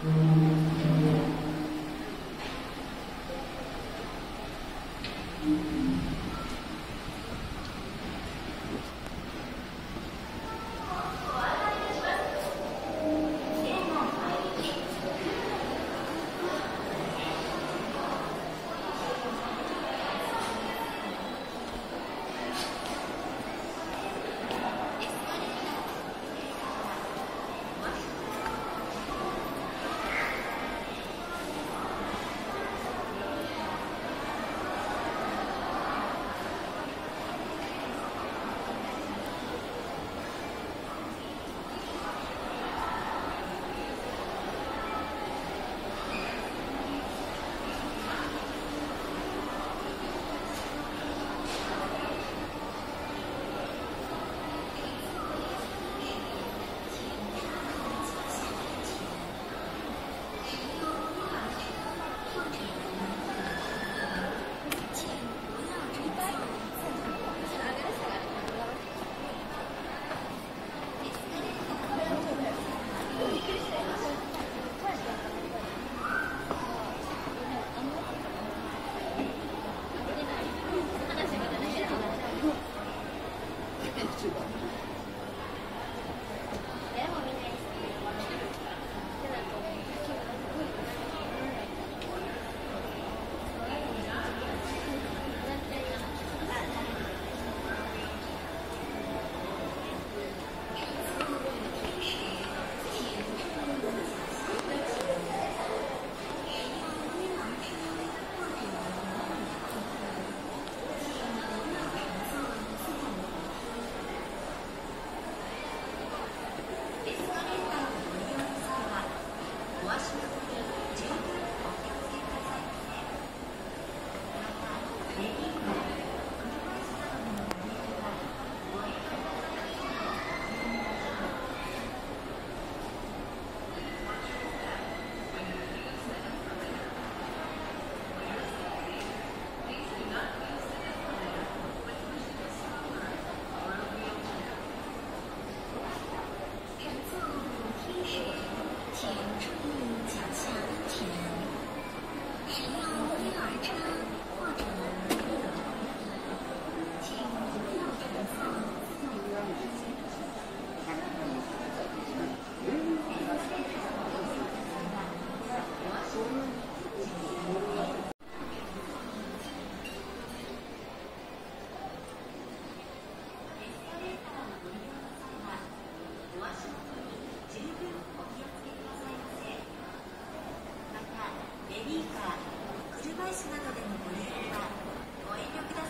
ベビーカー、車椅子などでのご利用はご遠慮ください。